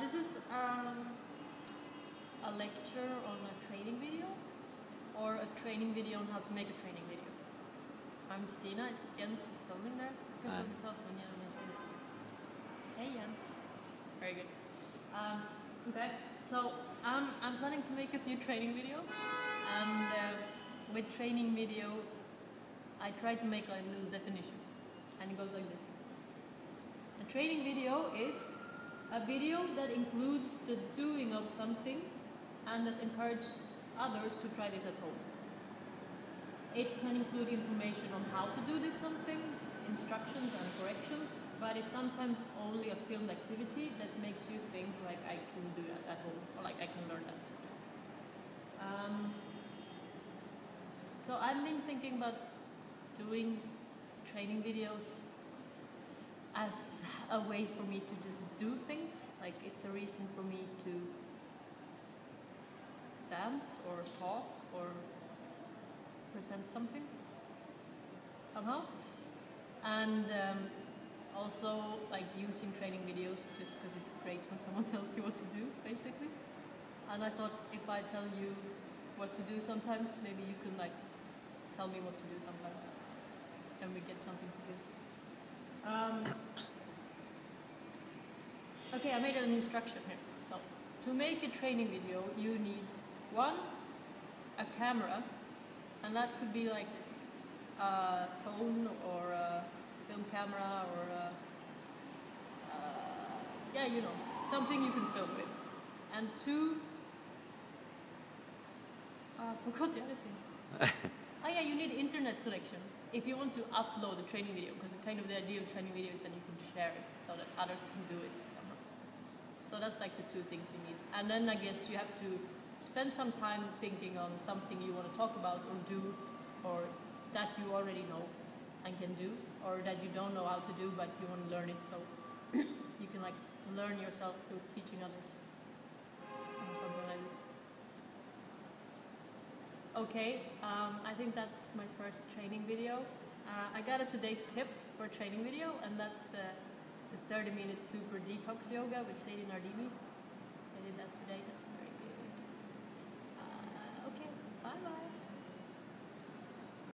This is a lecture on a training video, or a training video on how to make a training video. I'm Stina. Jens is filming there. You can film yourself when you don't miss it. Hey Jens. Very good. Okay, so I'm planning to make a few training videos, and with training video I try to make a little definition, and it goes like this. A training video is a video that includes the doing of something and that encourages others to try this at home. It can include information on how to do this something, instructions and corrections, but it's sometimes only a filmed activity that makes you think like I can do that at home, or like I can learn that. So I've been thinking about doing training videos as a way for me to just do things. Like, it's a reason for me to dance or talk or present something somehow, and also like using training videos just because it's great when someone tells you what to do, basically. And I thought, if I tell you what to do sometimes, maybe you could like tell me what to do sometimes, and we get something to do. Okay, I made an instruction here. So, to make a training video, you need one, a camera, and that could be like a phone or a film camera or a, yeah, you know, something you can film with. And two, I forgot the other thing. Oh yeah, you need internet connection if you want to upload a training video, because kind of the idea of training video is that you can share it so that others can do it somehow. So that's like the two things you need. And then I guess you have to spend some time thinking on something you want to talk about or do, or that you already know and can do, or that you don't know how to do but you want to learn it, so you can like learn yourself through teaching others or something like this. Okay, I think that's my first training video. I got a today's tip for training video, and that's the 30-minute super detox yoga with Sadie Nardini. I did that today, that's very good. Okay, bye-bye.